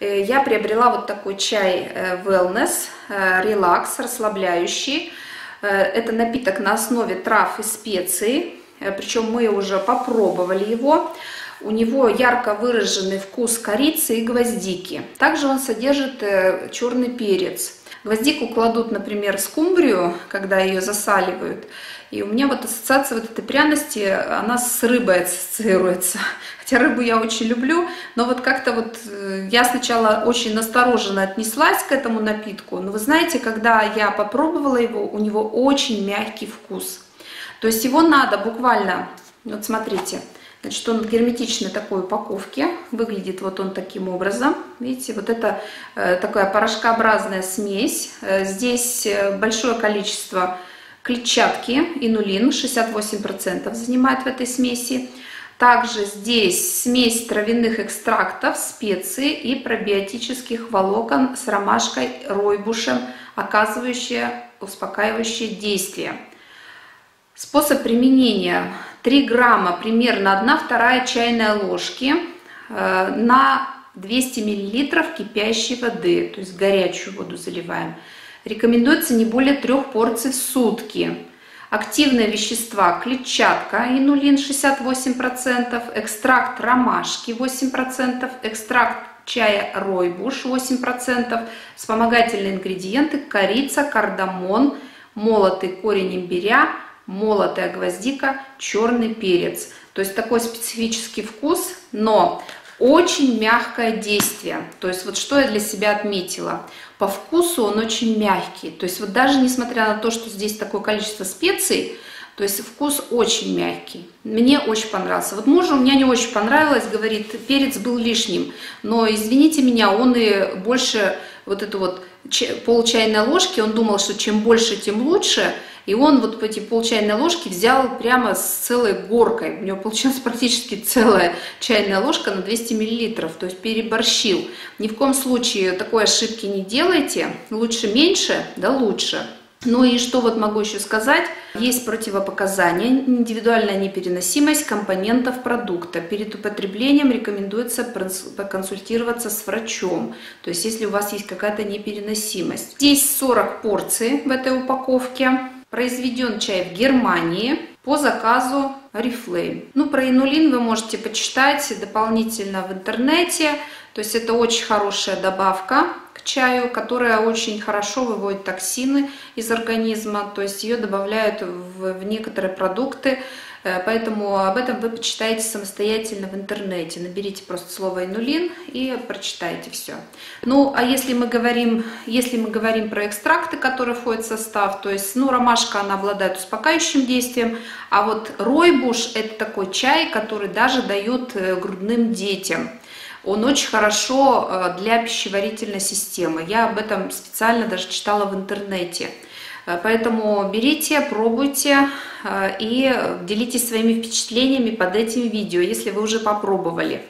Я приобрела вот такой чай Wellness, релакс, расслабляющий. Это напиток на основе трав и специй, причем мы уже попробовали его. У него ярко выраженный вкус корицы и гвоздики. Также он содержит черный перец. Гвоздику кладут, например, в скумбрию, когда ее засаливают. И у меня вот ассоциация вот этой пряности, она с рыбой ассоциируется. Хотя рыбу я очень люблю, но вот как-то вот я сначала очень настороженно отнеслась к этому напитку. Но вы знаете, когда я попробовала его, у него очень мягкий вкус. То есть его надо буквально, вот смотрите, значит, он в герметичной такой упаковке, выглядит вот он таким образом. Видите, вот это такая порошкообразная смесь. Здесь большое количество клетчатки, инулин, 68% занимает в этой смеси. Также здесь смесь травяных экстрактов, специй и пробиотических волокон с ромашкой, ройбушем, оказывающие успокаивающее действие. Способ применения: 3 грамма, примерно 1/2 чайной ложки на 200 мл кипящей воды, то есть горячую воду заливаем. Рекомендуется не более 3 порций в сутки. Активные вещества: клетчатка, инулин 68%, экстракт ромашки 8%, экстракт чая ройбуш 8%, вспомогательные ингредиенты: корица, кардамон, молотый корень имбиря, молотая гвоздика, черный перец. То есть такой специфический вкус, но очень мягкое действие. То есть вот что я для себя отметила: по вкусу он очень мягкий. То есть вот даже несмотря на то, что здесь такое количество специй, то есть вкус очень мягкий. Мне очень понравился. Вот мужу у меня не очень понравилось, говорит, перец был лишним. Но извините меня, он и больше вот эту вот пол чайной ложки, он думал, что чем больше, тем лучше. И он вот эти пол чайной ложки взял прямо с целой горкой. У него получилась практически целая чайная ложка на 200 мл. То есть переборщил. Ни в коем случае такой ошибки не делайте. Лучше меньше, да лучше. Ну и что вот могу еще сказать. Есть противопоказания: индивидуальная непереносимость компонентов продукта. Перед употреблением рекомендуется проконсультироваться с врачом. То есть если у вас есть какая-то непереносимость. Здесь 40 порций в этой упаковке. Произведен чай в Германии по заказу Oriflame. Ну, про инулин вы можете почитать дополнительно в интернете. То есть это очень хорошая добавка к чаю, которая очень хорошо выводит токсины из организма. То есть ее добавляют в некоторые продукты. Поэтому об этом вы почитаете самостоятельно в интернете. Наберите просто слово инулин и прочитайте все. Ну, а если мы говорим про экстракты, которые входят в состав, то есть, ну, ромашка, она обладает успокаивающим действием, а вот ройбуш – это такой чай, который даже дают грудным детям. Он очень хорошо для пищеварительной системы. Я об этом специально даже читала в интернете. Поэтому берите, пробуйте и делитесь своими впечатлениями под этим видео, если вы уже попробовали.